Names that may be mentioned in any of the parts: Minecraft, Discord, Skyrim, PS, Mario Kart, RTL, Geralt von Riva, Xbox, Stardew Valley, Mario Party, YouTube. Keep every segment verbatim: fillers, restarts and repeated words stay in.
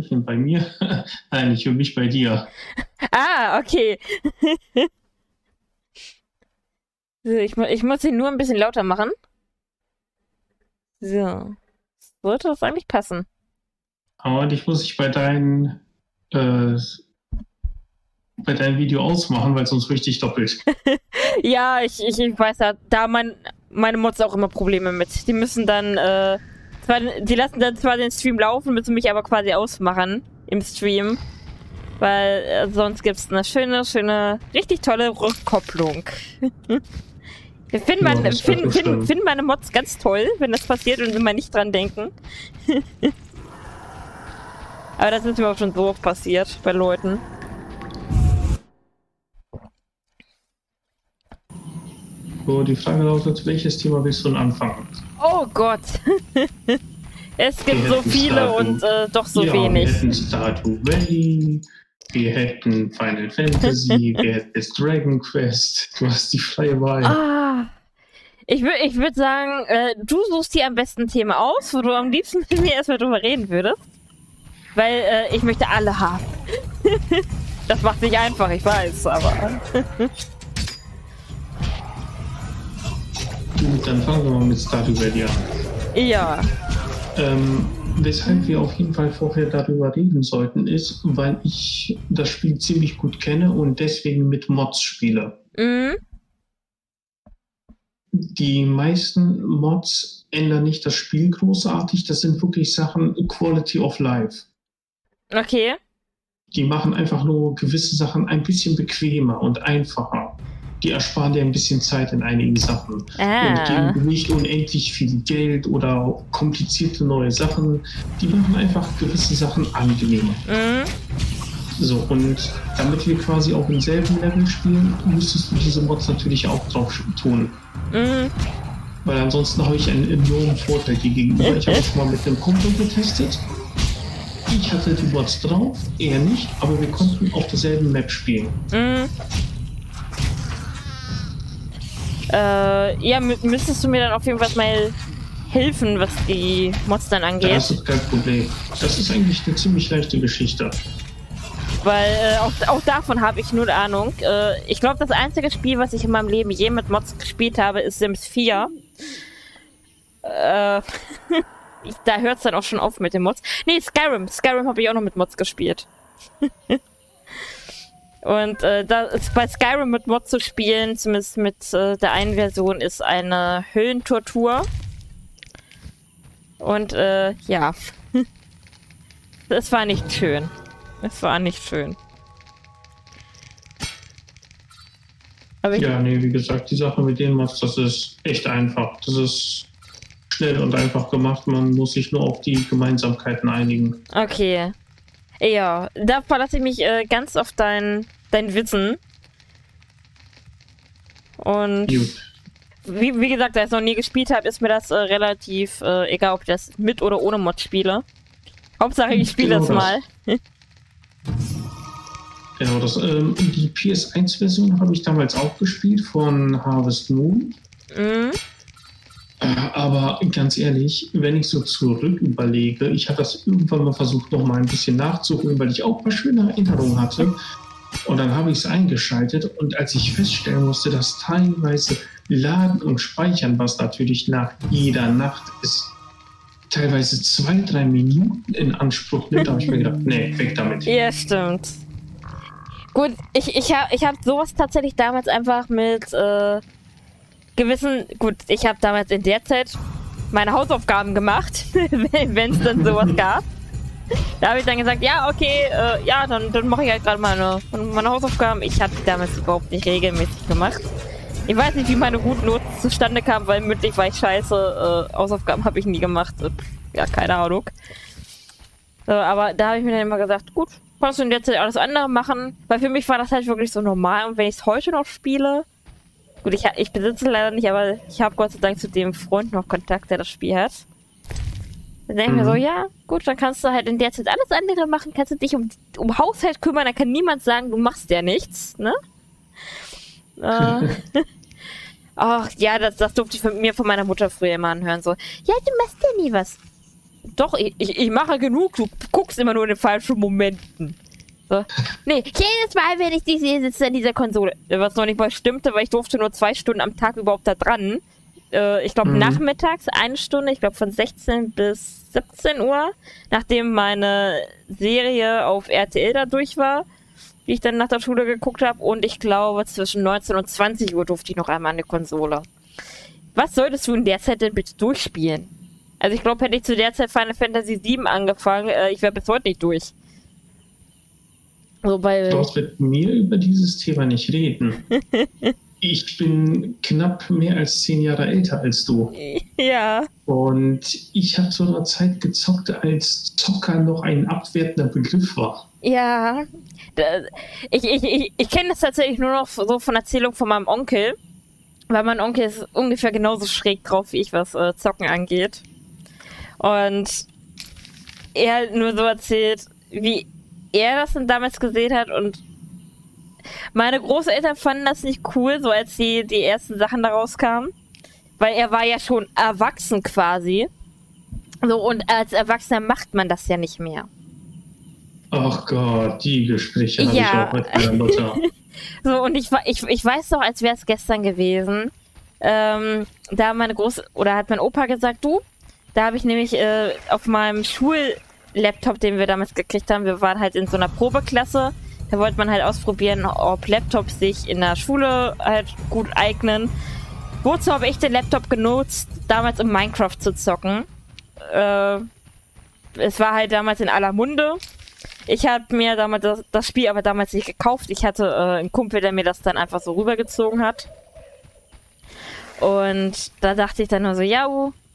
Hallöchen bei mir. Nein, ich will mich bei dir. Ah, okay. So, ich, ich muss ihn nur ein bisschen lauter machen. So. Sollte das eigentlich passen? Aber ich muss dich bei deinen äh, bei deinem Video ausmachen, weil sonst richtig doppelt. Ja, ich, ich, ich weiß ja, da mein, meine Mods auch immer Probleme mit. Die müssen dann, äh, zwar, die lassen dann zwar den Stream laufen, müssen mich aber quasi ausmachen im Stream. Weil äh, sonst gibt es eine schöne, schöne, richtig tolle Rückkopplung. Ich finde mein, ja, find, find, find meine Mods ganz toll, wenn das passiert und immer nicht dran denken. Aber das ist mir auch schon so oft passiert bei Leuten. So, die Frage lautet, welches Thema willst du denn anfangen? Oh Gott! Es gibt so viele und äh, doch so ja, wenig. Wir hätten Stardew Valley, wir hätten Final Fantasy, wir hätten Dragon Quest. Du hast die freie Wahl. Ah, ich würde ich würd sagen, äh, du suchst dir am besten ein Thema aus, wo du am liebsten mit mir erstmal drüber reden würdest. Weil äh, ich möchte alle haben. Das macht nicht einfach, ich weiß, aber... Gut, dann fangen wir mal mit Stardew Valley an. Ja. Ähm, weshalb wir auf jeden Fall vorher darüber reden sollten, ist, weil ich das Spiel ziemlich gut kenne und deswegen mit Mods spiele. Mhm. Die meisten Mods ändern nicht das Spiel großartig, das sind wirklich Sachen Quality of Life. Okay. Die machen einfach nur gewisse Sachen ein bisschen bequemer und einfacher. Die ersparen dir ein bisschen Zeit in einigen Sachen. Ah. Und geben nicht unendlich viel Geld oder komplizierte neue Sachen. Die machen einfach gewisse Sachen angenehmer. Mhm. So, und damit wir quasi auch im selben Level spielen, musstest du diese Mods natürlich auch drauf tun. Mhm. Weil ansonsten habe ich einen enormen Vorteil hier gegenüber. Ich habe das mal mit einem Kumpel getestet. Ich hatte die Mods drauf, er nicht, aber wir konnten auf derselben Map spielen. Mhm. Äh, ja, müsstest du mir dann auf jeden Fall mal helfen, was die Mods dann angeht. Das ist kein Problem. Das ist eigentlich eine ziemlich leichte Geschichte. Weil äh, auch, auch davon habe ich null Ahnung. Äh, ich glaube, das einzige Spiel, was ich in meinem Leben je mit Mods gespielt habe, ist Sims vier. Äh, ich, da hört es dann auch schon auf mit den Mods. Nee, Skyrim. Skyrim habe ich auch noch mit Mods gespielt. Und äh, da ist bei Skyrim mit Mods zu spielen, zumindest mit äh, der einen Version, ist eine Höhentortur. Und äh, ja, es war nicht schön. Es war nicht schön. Aber ja, nee, wie gesagt, die Sache mit den Mods, das ist echt einfach. Das ist schnell und einfach gemacht. Man muss sich nur auf die Gemeinsamkeiten einigen. Okay. Ja, da verlasse ich mich äh, ganz auf dein, dein Wissen. Und wie, wie gesagt, da ich es noch nie gespielt habe, ist mir das äh, relativ äh, egal, ob ich das mit oder ohne Mod spiele. Hauptsache, ich spiele genau das mal. Genau das. Ähm, die P S eins Version habe ich damals auch gespielt von Harvest Moon. Mhm. Aber ganz ehrlich, wenn ich so zurück überlege, ich habe das irgendwann mal versucht, noch mal ein bisschen nachzuholen, weil ich auch ein paar schöne Erinnerungen hatte. Und dann habe ich es eingeschaltet und als ich feststellen musste, dass teilweise Laden und Speichern, was natürlich nach jeder Nacht ist, teilweise zwei, drei Minuten in Anspruch nimmt, habe ich mir gedacht, nee, weg damit. Ja, stimmt. Gut, ich, ich habe ich hab sowas tatsächlich damals einfach mit... Äh gewissen, gut, ich habe damals in der Zeit meine Hausaufgaben gemacht, wenn es dann sowas gab. Da habe ich dann gesagt, ja, okay, äh, ja, dann, dann mache ich halt gerade meine, meine Hausaufgaben. Ich habe die damals überhaupt nicht regelmäßig gemacht. Ich weiß nicht, wie meine guten Noten zustande kamen, weil mündlich war ich scheiße. Äh, Hausaufgaben habe ich nie gemacht. Ja, keine Ahnung. So, aber da habe ich mir dann immer gesagt, gut, kannst du in der Zeit alles andere machen. Weil für mich war das halt wirklich so normal. Und wenn ich es heute noch spiele, gut, ich, ich besitze leider nicht, aber ich habe Gott sei Dank zu dem Freund noch Kontakt, der das Spiel hat. Dann denke ich mhm. mir so, ja, gut, dann kannst du halt in der Zeit alles andere machen, kannst du dich um, um Haushalt kümmern, dann kann niemand sagen, du machst ja nichts, ne? Ach, äh, oh, ja, das, das durfte ich von mir von meiner Mutter früher immer anhören, so, ja, du machst ja nie was. Doch, ich, ich mache genug. Du guckst immer nur in den falschen Momenten. So. Nee, jedes Mal, wenn ich dich sehe, sitze in dieser Konsole. Was noch nicht mal stimmte, weil ich durfte nur zwei Stunden am Tag überhaupt da dran. Äh, ich glaube, mhm. nachmittags eine Stunde, ich glaube von sechzehn bis siebzehn Uhr, nachdem meine Serie auf R T L da durch war, die ich dann nach der Schule geguckt habe. Und ich glaube, zwischen neunzehn und zwanzig Uhr durfte ich noch einmal an die Konsole. Was solltest du in der Zeit denn bitte durchspielen? Also ich glaube, hätte ich zu der Zeit Final Fantasy sieben angefangen, äh, ich wäre bis heute nicht durch. Wobei... Dort wird mir über dieses Thema nicht reden. Ich bin knapp mehr als zehn Jahre älter als du. Ja. Und ich habe zu einer Zeit gezockt, als Zocker noch ein abwertender Begriff war. Ja. Ich, ich, ich, ich kenne das tatsächlich nur noch so von Erzählung von meinem Onkel. Weil mein Onkel ist ungefähr genauso schräg drauf wie ich, was äh, Zocken angeht. Und er halt nur so erzählt, wie er das denn damals gesehen hat. Und meine Großeltern fanden das nicht cool, so als die, die ersten Sachen daraus kamen. Weil er war ja schon erwachsen quasi. So, und als Erwachsener macht man das ja nicht mehr. Ach Gott, die Gespräche habe ja. ich auch mit meiner Mutter. So, und ich, ich, ich weiß noch, als wäre es gestern gewesen, ähm, da meine Groß- oder hat mein Opa gesagt, du, da habe ich nämlich äh, auf meinem Schullaptop, den wir damals gekriegt haben, wir waren halt in so einer Probeklasse, da wollte man halt ausprobieren, ob Laptops sich in der Schule halt gut eignen. Wozu habe ich den Laptop genutzt, damals um Minecraft zu zocken? Äh, es war halt damals in aller Munde. Ich habe mir damals das, das Spiel aber damals nicht gekauft. Ich hatte äh, einen Kumpel, der mir das dann einfach so rübergezogen hat. Und da dachte ich dann nur so, ja,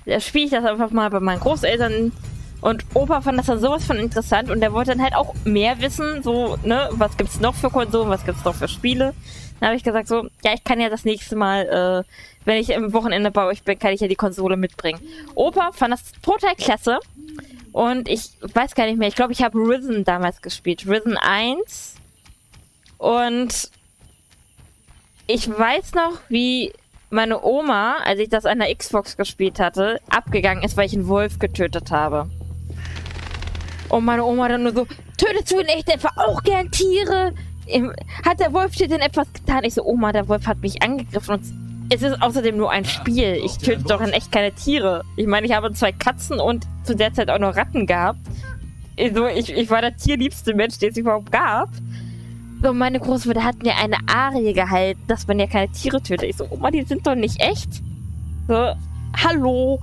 da spiele ich das einfach mal bei meinen Großeltern. Und Opa fand das dann sowas von interessant. Und der wollte dann halt auch mehr wissen, so, ne, was gibt's noch für Konsolen, was gibt's noch für Spiele. Dann habe ich gesagt so, ja, ich kann ja das nächste Mal, äh, wenn ich am Wochenende bei euch bin, kann ich ja die Konsole mitbringen. Opa fand das total klasse. Und ich weiß gar nicht mehr, ich glaube, ich habe Risen damals gespielt. Risen eins. Und ich weiß noch, wie meine Oma, als ich das an der Xbox gespielt hatte, abgegangen ist, weil ich einen Wolf getötet habe. Und meine Oma dann nur so, tötest du in echt etwa auch gern Tiere? Hat der Wolf dir denn etwas getan? Ich so, Oma, der Wolf hat mich angegriffen und... Es ist außerdem nur ein Spiel. Ich töte doch in echt keine Tiere. Ich meine, ich habe zwei Katzen und zu der Zeit auch noch Ratten gehabt. Also ich, ich war der tierliebste Mensch, den es überhaupt gab. So, meine Großmutter hat mir eine Arie gehalten, dass man ja keine Tiere tötet. Ich so, Oma, die sind doch nicht echt. So, hallo.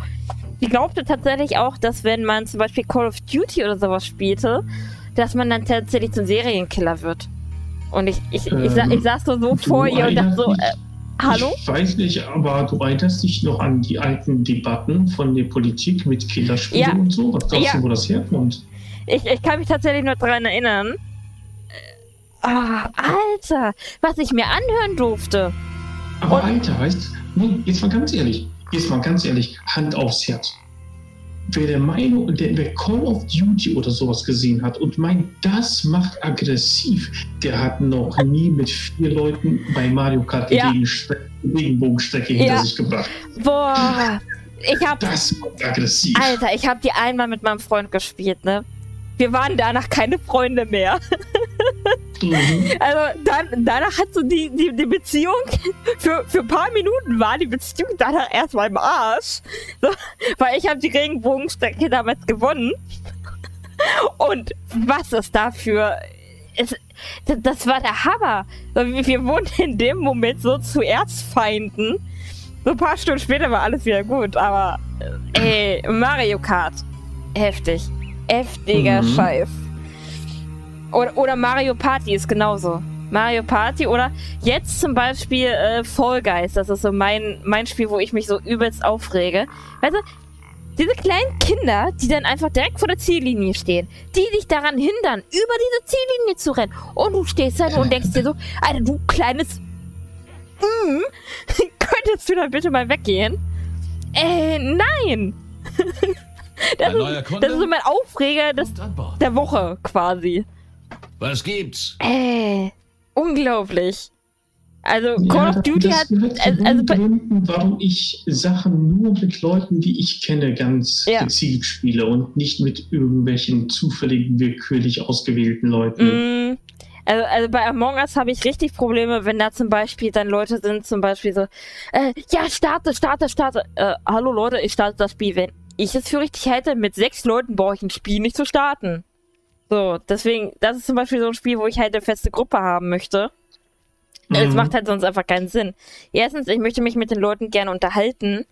Die glaubte tatsächlich auch, dass wenn man zum Beispiel Call of Duty oder sowas spielte, dass man dann tatsächlich zum Serienkiller wird. Und ich, ich, ich, ähm, ich, sa ich saß nur so vor ihr und dachte so... Äh, Hallo? Ich weiß nicht, aber du erinnerst dich noch an die alten Debatten von der Politik mit Killerspielen ja. und so? Was glaubst ja. du, wo das herkommt? Ich, ich kann mich tatsächlich nur daran erinnern. Oh, Alter, was ich mir anhören durfte. Aber und Alter, weißt du, jetzt mal ganz ehrlich, jetzt mal ganz ehrlich, Hand aufs Herz. Wer der Meinung, der, wer Call of Duty oder sowas gesehen hat und meint, das macht aggressiv, der hat noch nie mit vier Leuten bei Mario Kart die ja. Regenbogenstrecke hinter ja. sich gebracht. Boah, ich hab... Das macht aggressiv. Alter, ich habe die einmal mit meinem Freund gespielt, ne? Wir waren danach keine Freunde mehr. Mhm. Also dann, danach hat so die, die, die Beziehung, für, für ein paar Minuten war die Beziehung danach erstmal im Arsch. So, weil ich habe die Regenbogenstrecke damals gewonnen. Und was ist dafür? Es, das, das war der Hammer. So, wir wurden in dem Moment so zu Erzfeinden. So ein paar Stunden später war alles wieder gut, aber ey, Mario Kart. Heftig. Heftiger mhm. Scheiß. Oder, oder Mario Party ist genauso. Mario Party oder jetzt zum Beispiel äh, Fall Guys. Das ist so mein, mein Spiel, wo ich mich so übelst aufrege. Weißt du, diese kleinen Kinder, die dann einfach direkt vor der Ziellinie stehen, die dich daran hindern, über diese Ziellinie zu rennen. Und du stehst da und denkst dir so, Alter, du kleines mm, könntest du da bitte mal weggehen? Äh, nein! Das ist, das ist so mein Aufreger des, der Woche quasi. Was gibt's? Äh, unglaublich. Also Call of Duty hat... Also Gründen, warum ich Sachen nur mit Leuten, die ich kenne, ganz gezielt spiele und nicht mit irgendwelchen zufälligen, willkürlich ausgewählten Leuten. Also, also bei Among Us habe ich richtig Probleme, wenn da zum Beispiel dann Leute sind, zum Beispiel so, äh, ja, starte, starte, starte. Äh, hallo Leute, ich starte das Spiel. Wenn ich es für richtig hätte, mit sechs Leuten brauche ich ein Spiel nicht zu starten. So, deswegen, das ist zum Beispiel so ein Spiel, wo ich halt eine feste Gruppe haben möchte. Es macht halt sonst einfach keinen Sinn. Erstens, ich möchte mich mit den Leuten gerne unterhalten.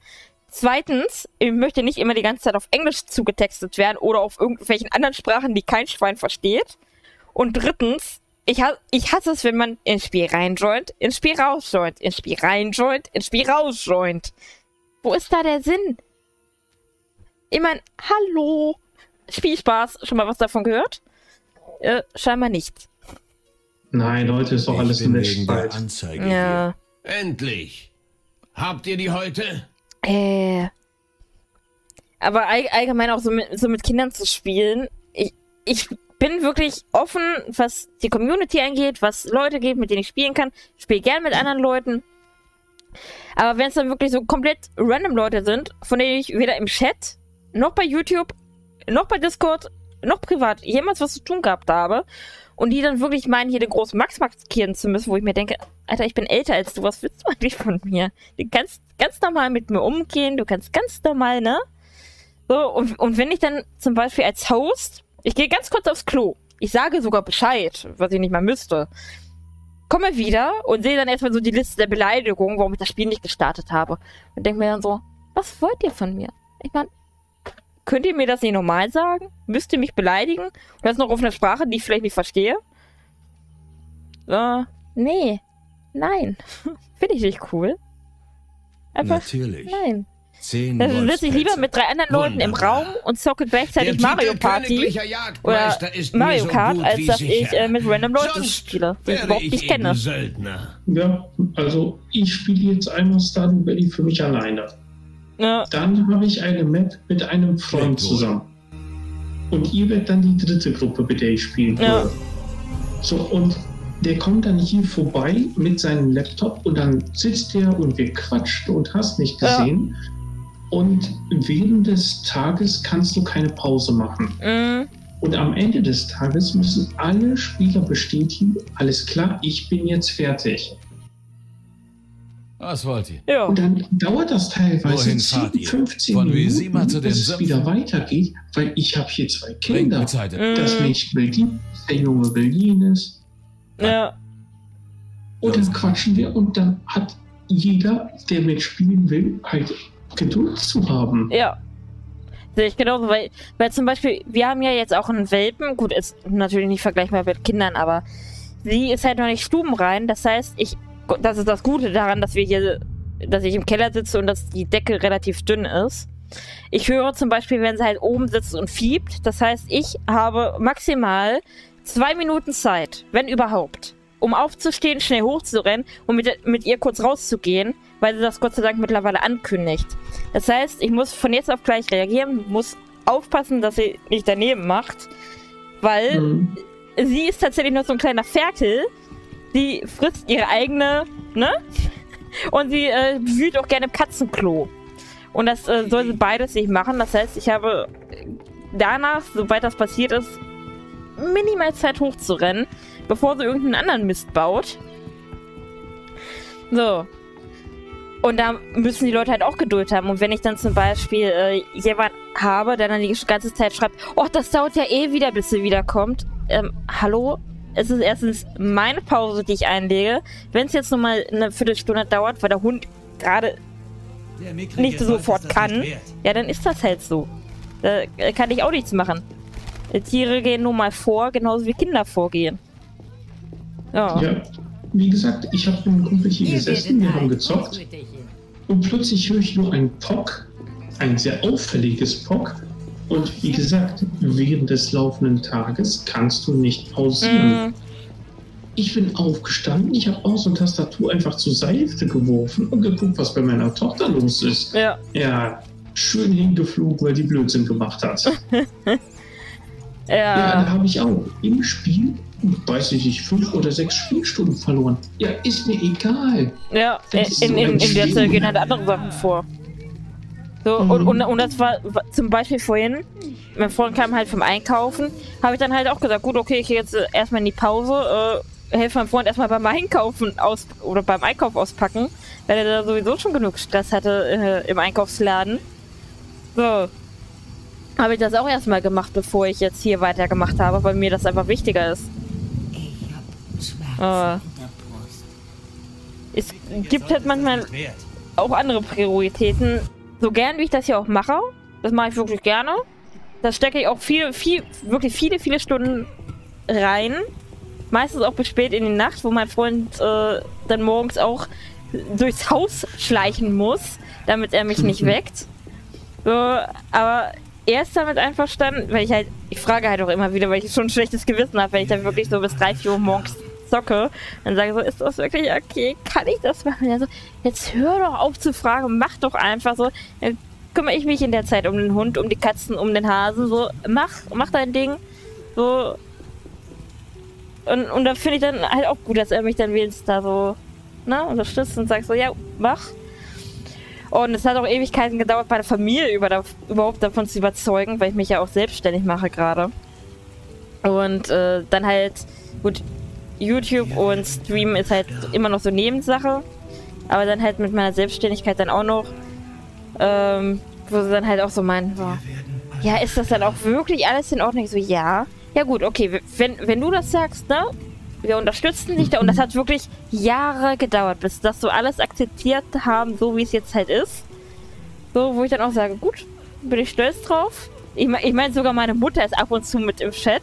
Zweitens, ich möchte nicht immer die ganze Zeit auf Englisch zugetextet werden oder auf irgendwelchen anderen Sprachen, die kein Schwein versteht. Und drittens, ich, ha ich hasse es, wenn man ins Spiel reinjoint, ins Spiel rausjoint, ins Spiel reinjoint, ins Spiel rausjoint. Wo ist da der Sinn? Ich meine, hallo, Spielspaß, schon mal was davon gehört? Äh, scheinbar nichts. Nein, Leute, ist doch alles in der Anzeige. Ja. Hier. Endlich! Habt ihr die heute? Äh. Aber all, allgemein auch so mit, so mit Kindern zu spielen. Ich, ich bin wirklich offen, was die Community angeht, was Leute gibt, mit denen ich spielen kann. Ich spiele gern mit anderen Leuten. Aber wenn es dann wirklich so komplett random Leute sind, von denen ich weder im Chat, noch bei YouTube, noch bei Discord, noch privat jemals was zu tun gehabt habe, und die dann wirklich meinen, hier den großen Max markieren zu müssen, wo ich mir denke, Alter, ich bin älter als du, was willst du eigentlich von mir? Du kannst ganz normal mit mir umgehen, du kannst ganz normal, ne? So, und, und wenn ich dann zum Beispiel als Host, ich gehe ganz kurz aufs Klo, ich sage sogar Bescheid, was ich nicht mal müsste, komme wieder und sehe dann erstmal so die Liste der Beleidigungen, warum ich das Spiel nicht gestartet habe. Und denke mir dann so, was wollt ihr von mir? Ich meine, könnt ihr mir das nicht normal sagen? Müsst ihr mich beleidigen? Und das noch auf einer Sprache, die ich vielleicht nicht verstehe? Äh, nee. Nein. Finde ich nicht cool. Einfach, natürlich. Nein. Dann sitze ich lieber mit drei anderen Leuten wunderbar im Raum und zocke gleichzeitig Mario Party oder Mario Kart, so als dass ich äh, mit random Leuten sonst spiele, die ich überhaupt nicht kenne. Söldner. Ja, also ich spiele jetzt einmal Stardew Valley für mich alleine. Ja. Dann habe ich eine Map mit einem Freund zusammen. Und ihr werdet dann die dritte Gruppe, mit der ich spielen will. Ja. So, und der kommt dann hier vorbei mit seinem Laptop und dann sitzt er und wir quatschen und hast nicht gesehen. Ja. Und während des Tages kannst du keine Pause machen. Mhm. Und am Ende des Tages müssen alle Spieler bestätigen, alles klar, ich bin jetzt fertig. Was wollt ihr? Ja. Und dann dauert das teilweise zehn, fünfzehn Von Minuten, zu bis es wieder weitergeht, weil ich habe hier zwei Kinder. Das Mädchen will die, der Junge will jenes. Ja. Und dann quatschen wir und dann hat jeder, der mitspielen will, halt Geduld zu haben. Ja. Sehe ich genauso, weil, weil zum Beispiel, wir haben ja jetzt auch einen Welpen, gut, ist natürlich nicht vergleichbar mit Kindern, aber sie ist halt noch nicht stubenrein, das heißt, ich das ist das Gute daran, dass wir hier, dass ich im Keller sitze und dass die Decke relativ dünn ist. Ich höre zum Beispiel, wenn sie halt oben sitzt und fiebt. Das heißt, ich habe maximal zwei Minuten Zeit, wenn überhaupt, um aufzustehen, schnell hochzurennen und mit, mit ihr kurz rauszugehen, weil sie das Gott sei Dank mittlerweile ankündigt. Das heißt, ich muss von jetzt auf gleich reagieren, muss aufpassen, dass sie nicht daneben macht, weil mhm. sie ist tatsächlich nur so ein kleiner Ferkel. Sie frisst ihre eigene, ne? Und sie äh, wühlt auch gerne im Katzenklo. Und das äh, soll sie beides nicht machen. Das heißt, ich habe danach, soweit das passiert ist, minimal Zeit hochzurennen, bevor sie irgendeinen anderen Mist baut. So. Und da müssen die Leute halt auch Geduld haben. Und wenn ich dann zum Beispiel äh, jemanden habe, der dann die ganze Zeit schreibt, oh, das dauert ja eh wieder, bis sie wiederkommt. Ähm, hallo? Es ist erstens meine Pause, die ich einlege. Wenn es jetzt nochmal eine Viertelstunde dauert, weil der Hund gerade nicht sofort kann, ja, dann ist das halt so. Da kann ich auch nichts machen. Tiere gehen nun mal vor, genauso wie Kinder vorgehen. Ja. Ja, wie gesagt, ich habe mit einem Kumpel hier gesessen, wir haben gezockt. Und plötzlich höre ich nur einen Pock, ein sehr auffälliges Pock. Und wie gesagt, während des laufenden Tages kannst du nicht pausieren. Mm. Ich bin aufgestanden, ich habe auch so eine Tastatur einfach zur Seite geworfen und geguckt, was bei meiner Tochter los ist. Ja, ja, schön hingeflogen, weil die Blödsinn gemacht hat. Ja. Ja, da habe ich auch im Spiel weiß ich nicht, fünf oder sechs Spielstunden verloren. Ja, ist mir egal. Ja, das in, in, in der Zeit gehen halt andere Sachen vor. So, mhm. und, und, und das war zum Beispiel vorhin, mein Freund kam halt vom Einkaufen, habe ich dann halt auch gesagt, gut, okay, ich gehe jetzt erstmal in die Pause, äh, helfe meinem Freund erstmal beim Einkaufen aus oder beim Einkauf auspacken, weil er da sowieso schon genug Stress hatte äh, im Einkaufsladen. So. Habe ich das auch erstmal gemacht, bevor ich jetzt hier weitergemacht habe, weil mir das einfach wichtiger ist. Ich hab Schmerzen in der Brust. Es Ihr gibt halt manchmal auch andere Prioritäten. So gern wie ich das hier auch mache, das mache ich wirklich gerne. Da stecke ich auch viel, viel, wirklich viele, viele Stunden rein. Meistens auch bis spät in die Nacht, wo mein Freund äh, dann morgens auch durchs Haus schleichen muss, damit er mich nicht weckt. So, aber er ist damit einverstanden, weil ich halt, ich frage halt auch immer wieder, weil ich schon ein schlechtes Gewissen habe, wenn ich dann wirklich so bis drei, vier Uhr morgens zocke. Dann sage ich so, ist das wirklich okay? Kann ich das machen? Er so, jetzt hör doch auf zu fragen, mach doch einfach so. Dann kümmere ich mich in der Zeit um den Hund, um die Katzen, um den Hasen, so, mach, mach dein Ding. So. Und, und da finde ich dann halt auch gut, dass er mich dann wenigstens da so, ne, unterstützt und sagt so, ja, mach. Und es hat auch Ewigkeiten gedauert, meine Familie über da, überhaupt davon zu überzeugen, weil ich mich ja auch selbstständig mache gerade. Und äh, dann halt, gut, YouTube und Stream ist halt immer noch so Nebensache. Aber dann halt mit meiner Selbstständigkeit dann auch noch, ähm, wo sie dann halt auch so meinen, boah, ja, ist das dann auch wirklich alles in Ordnung? Ich so, ja. Ja gut, okay, wenn, wenn du das sagst, ne? Wir unterstützen dich da und das hat wirklich Jahre gedauert, bis das so alles akzeptiert haben, so wie es jetzt halt ist. So, wo ich dann auch sage, gut, bin ich stolz drauf. Ich meine, ich mein, sogar meine Mutter ist ab und zu mit im Chat.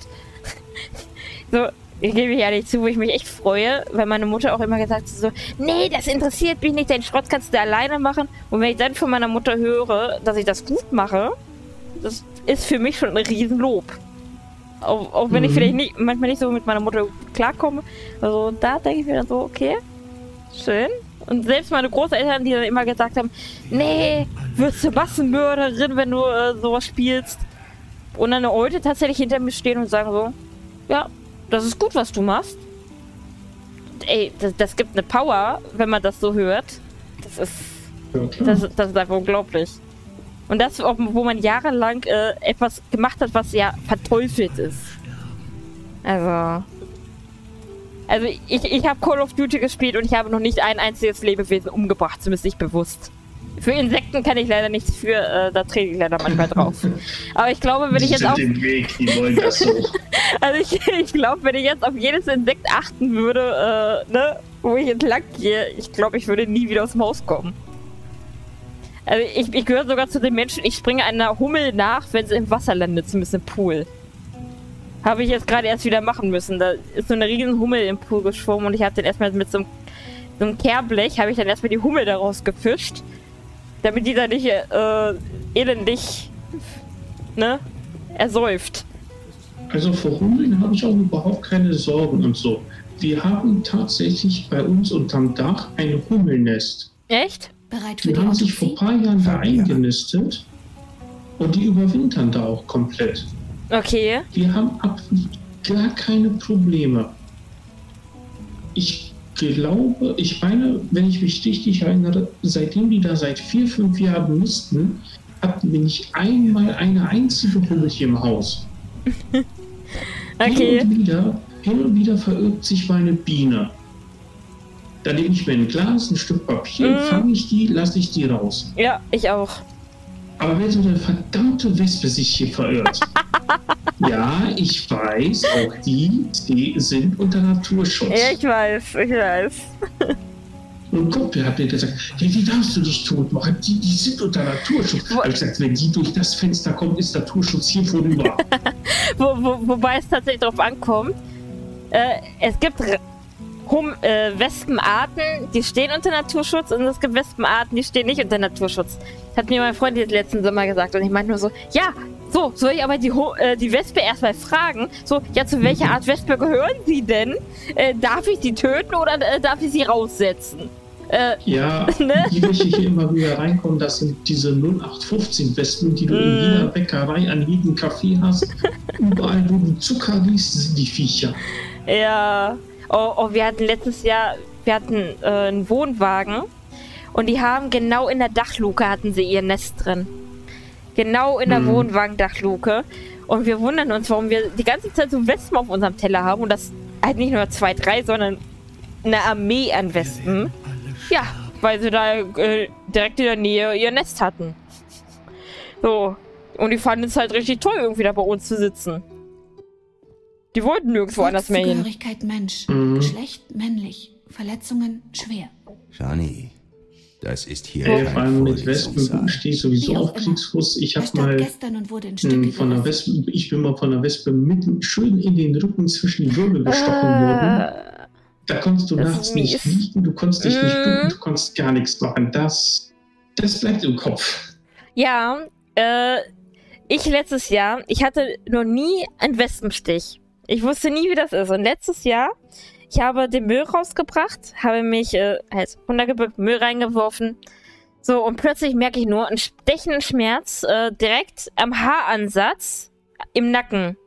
So, ich gebe mich ehrlich zu, wo ich mich echt freue, weil meine Mutter auch immer gesagt hat, so, nee, das interessiert mich nicht, den Schrott kannst du alleine machen. Und wenn ich dann von meiner Mutter höre, dass ich das gut mache, das ist für mich schon ein Riesenlob. Auch, auch wenn mhm. ich vielleicht nicht, manchmal nicht so mit meiner Mutter klarkomme. Also da denke ich mir dann so, okay, schön. Und selbst meine Großeltern, die dann immer gesagt haben, nee, wirst du Massenmörderin, wenn du äh, sowas spielst. Und dann heute tatsächlich hinter mir stehen und sagen so, ja, das ist gut, was du machst. Und ey, das, das gibt eine Power, wenn man das so hört. Das ist, ja, das, das ist einfach unglaublich. Und das, wo man jahrelang äh, etwas gemacht hat, was ja verteufelt ist. Also... Also ich, ich habe Call of Duty gespielt und ich habe noch nicht ein einziges Lebewesen umgebracht, zumindest nicht bewusst. Für Insekten kann ich leider nichts für, äh, da trete ich leider manchmal drauf. Aber ich glaube, wenn ich jetzt auf... den Weg, die wollen das so. Also ich, ich glaube, wenn ich jetzt auf jedes Insekt achten würde, äh, ne, wo ich entlang gehe, ich glaube, ich würde nie wieder aus dem Haus kommen. Also ich, ich gehöre sogar zu den Menschen, ich springe einer Hummel nach, wenn sie im Wasser landet, zumindest im Pool. Habe ich jetzt gerade erst wieder machen müssen. Da ist so eine riesen Hummel im Pool geschwommen und ich habe den erstmal mit so einem, so einem Kehrblech, habe ich dann erstmal die Hummel daraus gefischt. Damit die da nicht äh, elendig, ne, ersäuft. Also vor Hummeln habe ich auch überhaupt keine Sorgen und so. Wir haben tatsächlich bei uns unterm Dach ein Hummelnest. Echt? Bereit für die, die haben sich vor ein paar Jahren da eingenistet und die überwintern da auch komplett. Okay. Die haben absolut gar keine Probleme. Ich glaube, ich meine, wenn ich mich richtig erinnere, seitdem die da seit vier, fünf Jahren missten, hatten wir nicht einmal eine einzige Hummelchen im Haus. Okay. Hin und wieder, hin und wieder verirrt sich meine Biene. Da nehme ich mir ein Glas, ein Stück Papier, mm. fange ich die, lasse ich die raus. Ja, ich auch. Aber wenn so eine verdammte Wespe sich hier verirrt. Ja, ich weiß, auch die, die sind unter Naturschutz. Ja, ich weiß, ich weiß. Und Kumpel hat mir gesagt, hey, die darfst du nicht tot machen, die, die sind unter Naturschutz. Wo, hab ich gesagt, wenn die durch das Fenster kommt, ist Naturschutz hier vorüber. wo, wo, wobei es tatsächlich darauf ankommt, äh, es gibt... Hum, äh, Wespenarten, die stehen unter Naturschutz und es gibt Wespenarten, die stehen nicht unter Naturschutz. Hat mir mein Freund jetzt letzten Sommer gesagt und ich meinte nur so, ja, so, soll ich aber die, äh, die Wespe erstmal fragen, so, ja, zu welcher Art Wespe gehören sie denn? Äh, darf ich die töten oder äh, darf ich sie raussetzen? Äh, ja, ne? Die, welche hier immer wieder reinkommen, das sind diese null acht fünfzehn Wespen, die du mm. in jeder Bäckerei, an jedem Café hast. Überall, wo du Zucker liest, sind die Viecher. Ja. Oh, oh, wir hatten letztes Jahr, wir hatten äh, einen Wohnwagen und die haben genau in der Dachluke hatten sie ihr Nest drin. Genau in der hm. Wohnwagendachluke. Und wir wundern uns, warum wir die ganze Zeit so Wespen auf unserem Teller haben und das halt nicht nur zwei, drei, sondern eine Armee an Wespen. Ja, weil sie da äh, direkt in der Nähe ihr Nest hatten. So. Und die fanden es halt richtig toll, irgendwie da bei uns zu sitzen. Die wollten nirgendwo anders mehr hin. Zugehörigkeit Mensch, mhm. Geschlecht männlich, Verletzungen schwer. Johnny, das ist hier ja, vor allem mit Wespen stehe ich sowieso auf Kriegsfuß. Ich habe mal gestern und wurde in Stücke von einer Wespe, ich bin mal von einer Wespe mitten schön in den Rücken zwischen die Wirbel gestochen worden. Da konntest du nachts nicht liegen, du konntest dich nicht bücken, du konntest gar nichts machen. Das, das bleibt im Kopf. Ja, äh, ich letztes Jahr, ich hatte noch nie einen Wespenstich. Ich wusste nie, wie das ist. Und letztes Jahr, ich habe den Müll rausgebracht, habe mich äh, halt runtergebückt, Müll reingeworfen. So, und plötzlich merke ich nur einen stechenden Schmerz äh, direkt am Haaransatz im Nacken.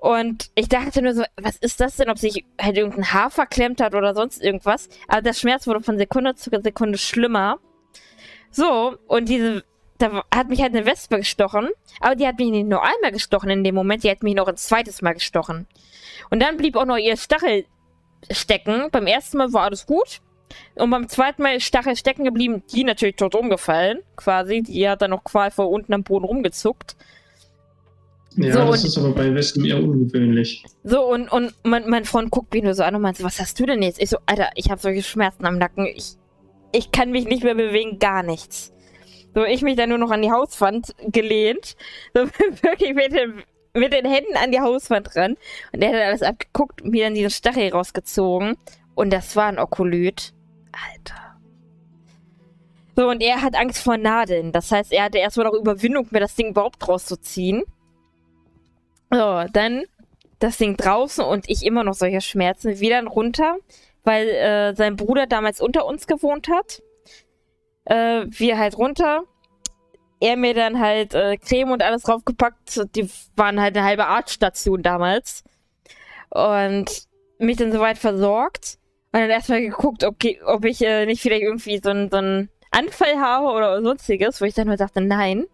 Und ich dachte nur so, was ist das denn, ob sich halt irgendein Haar verklemmt hat oder sonst irgendwas. Aber der Schmerz wurde von Sekunde zu Sekunde schlimmer. So, und diese... Da hat mich halt eine Wespe gestochen, aber die hat mich nicht nur einmal gestochen in dem Moment, die hat mich noch ein zweites Mal gestochen. Und dann blieb auch noch ihr Stachel stecken. Beim ersten Mal war alles gut und beim zweiten Mal ist Stachel stecken geblieben, die natürlich tot umgefallen, quasi. Die hat dann noch qualvoll unten am Boden rumgezuckt. Ja, so, das und, ist aber bei Wespen eher ungewöhnlich. So, und, und mein, mein Freund guckt mich nur so an und meint so, was hast du denn jetzt? Ich so, Alter, ich habe solche Schmerzen am Nacken, ich, ich kann mich nicht mehr bewegen, gar nichts. So, ich mich dann nur noch an die Hauswand gelehnt. So, wirklich mit den, mit den Händen an die Hauswand ran. Und er hat alles abgeguckt und mir dann diesen Stachel rausgezogen. Und das war ein Okolyt. Alter. So, und er hat Angst vor Nadeln. Das heißt, er hatte erstmal noch Überwindung, mir das Ding überhaupt rauszuziehen. So, dann das Ding draußen und ich immer noch solche Schmerzen. Wieder runter, weil äh, sein Bruder damals unter uns gewohnt hat. Äh, wir halt runter. Er mir dann halt äh, Creme und alles draufgepackt. Die waren halt eine halbe Arztstation damals. Und mich dann soweit versorgt. Und dann erstmal geguckt, ob, ob ich äh, nicht vielleicht irgendwie so einen so Anfall habe oder sonstiges, wo ich dann nur dachte, nein.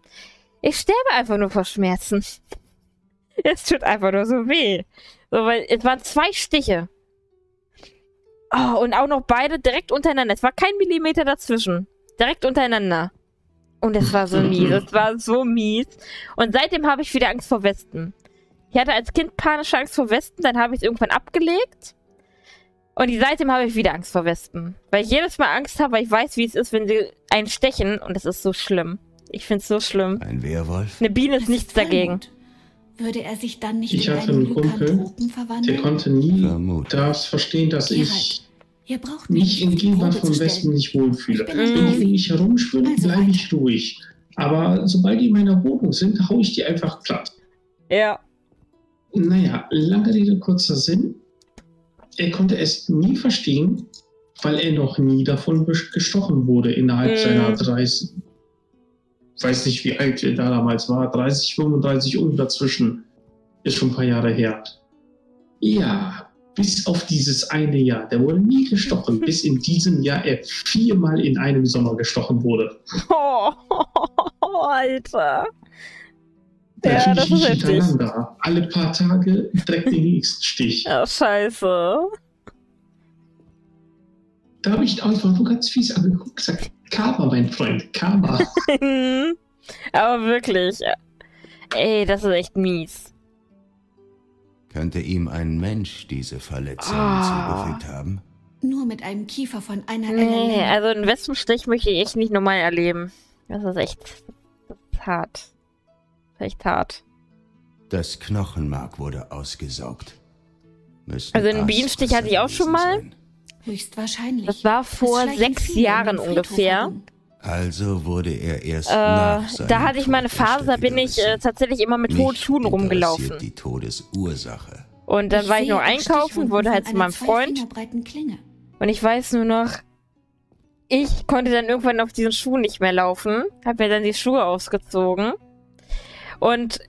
Ich sterbe einfach nur vor Schmerzen. Es tut einfach nur so weh. So, weil es waren zwei Stiche. Oh, und auch noch beide direkt untereinander. Es war kein Millimeter dazwischen. Direkt untereinander. Und es war so mies. Es war so mies. Und seitdem habe ich wieder Angst vor Wespen. Ich hatte als Kind panische Angst vor Wespen. Dann habe ich es irgendwann abgelegt. Und seitdem habe ich wieder Angst vor Wespen. Weil ich jedes Mal Angst habe, weil ich weiß, wie es ist, wenn sie einen stechen. Und es ist so schlimm. Ich finde es so schlimm. Ein Werwolf. Eine Biene ist nichts dagegen. Würde er sich dann nicht ich in hatte einen Kumpel, der konnte nie Vermut. das verstehen, dass Geralt. ich... Ihr braucht mich in Gegenwart von Wespen nicht wohlfühle. Wenn ich, ich herumschwimme, also bleibe ich ruhig. Aber sobald die in meiner Wohnung sind, haue ich die einfach platt. Ja. Naja, lange Rede, kurzer Sinn. Er konnte es nie verstehen, weil er noch nie davon gestochen wurde innerhalb mhm. seiner dreißig... Weiß nicht, wie alt er da damals war. dreißig, fünfunddreißig und dazwischen. Ist schon ein paar Jahre her. Ja... Bis auf dieses eine Jahr. Der wurde nie gestochen. Bis in diesem Jahr er viermal in einem Sommer gestochen wurde. Oh, Alter. Ja, das ist heftig. Alle paar Tage direkt den nächsten Stich. Ja, scheiße. Da habe ich einfach nur ganz fies angeguckt und gesagt, Karma, mein Freund, Karma. Aber wirklich. Ey, das ist echt mies. Könnte ihm ein Mensch diese Verletzung oh. zugefügt haben? Nur mit einem Kiefer von einer Nee, L L L. Also einen Wespenstich möchte ich echt nicht normal erleben. Das ist echt das ist hart. Das ist echt hart. Das Knochenmark wurde ausgesaugt. Müssten also einen Bienenstich hatte ich auch schon mal. Sein. Höchstwahrscheinlich. Das war vor das sechs Jahren ungefähr. Also wurde er erst äh, nach Da hatte ich meine Phase, da bin ich äh, tatsächlich immer mit hohen Schuhen rumgelaufen. Die Todesursache. Und dann ich war ich noch einkaufen, wurde halt zu meinem Freund. Und ich weiß nur noch, ich konnte dann irgendwann auf diesen Schuhen nicht mehr laufen. Hab mir dann die Schuhe ausgezogen. Und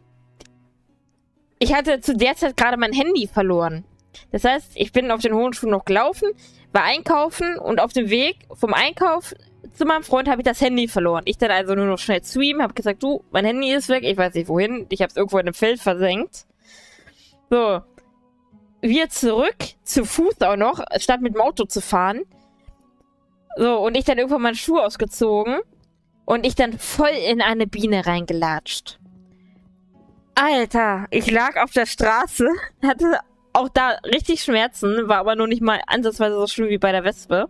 ich hatte zu der Zeit gerade mein Handy verloren. Das heißt, ich bin auf den hohen Schuhen noch gelaufen, war einkaufen und auf dem Weg vom Einkauf zu meinem Freund habe ich das Handy verloren. Ich dann also nur noch schnell zu ihm, habe gesagt, du, mein Handy ist weg, ich weiß nicht wohin, ich habe es irgendwo in einem Feld versenkt. So, wir zurück, zu Fuß auch noch, statt mit dem Auto zu fahren. So, und ich dann irgendwann meine Schuhe ausgezogen und ich dann voll in eine Biene reingelatscht. Alter, ich lag auf der Straße, hatte auch da richtig Schmerzen, war aber nur nicht mal ansatzweise so schlimm wie bei der Wespe.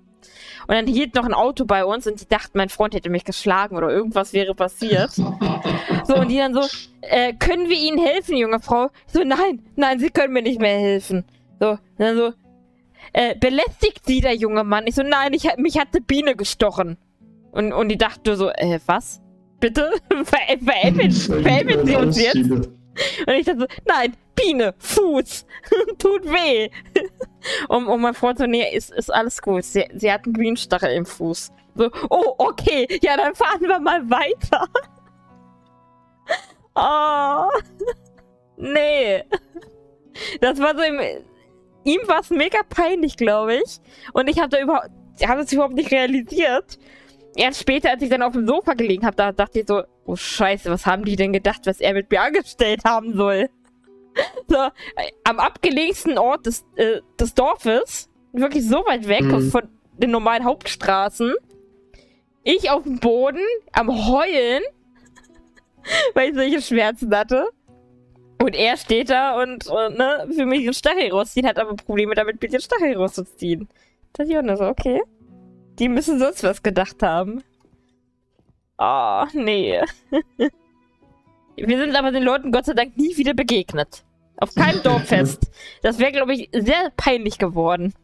Und dann hielt noch ein Auto bei uns und die dachten, mein Freund hätte mich geschlagen oder irgendwas wäre passiert. So, und die dann so, äh, können wir Ihnen helfen, junge Frau? Ich so, nein, nein, Sie können mir nicht mehr helfen. So, und dann so, äh, belästigt Sie der junge Mann? Ich so, nein, ich, mich hat die Biene gestochen. Und, und die dachten so, äh, was? Bitte? Veräppeln Sie uns jetzt? Und ich dachte so, nein, Biene, Fuß, tut weh. Und, und mein Freund so, nee, ist, ist alles gut. Sie, sie hat einen Bienenstachel im Fuß. So, oh, okay, ja, dann fahren wir mal weiter. Oh, nee. Das war so, im, ihm war es mega peinlich, glaube ich. Und ich habe da überhaupt, habe es überhaupt nicht realisiert. Erst später, als ich dann auf dem Sofa gelegen habe, da dachte ich so, oh Scheiße, was haben die denn gedacht, was er mit mir angestellt haben soll? So, äh, am abgelegensten Ort des, äh, des Dorfes, wirklich so weit weg mhm. von den normalen Hauptstraßen, ich auf dem Boden, am Heulen, weil ich solche Schmerzen hatte. Und er steht da und, und ne, für mich ein Stachel rausziehen, hat aber Probleme damit, ein bisschen Stachel rauszuziehen. Da dachte ich auch nur so, okay. Die müssen sonst was gedacht haben. Oh, nee. Wir sind aber den Leuten Gott sei Dank nie wieder begegnet. Auf keinem Dorffest. Das wäre, glaube ich, sehr peinlich geworden.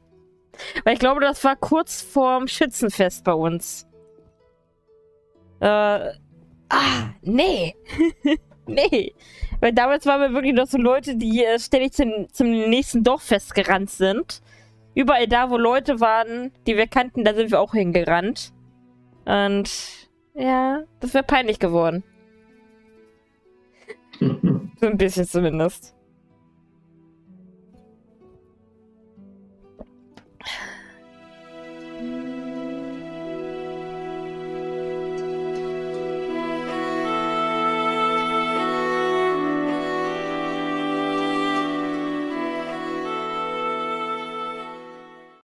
Weil ich glaube, das war kurz vorm Schützenfest bei uns. Äh, ah, nee. Nee. Weil damals waren wir wirklich noch so Leute, die äh, ständig zum, zum nächsten Dorffest gerannt sind. Überall da, wo Leute waren, die wir kannten, da sind wir auch hingerannt. Und ja, das wäre peinlich geworden. So ein bisschen zumindest.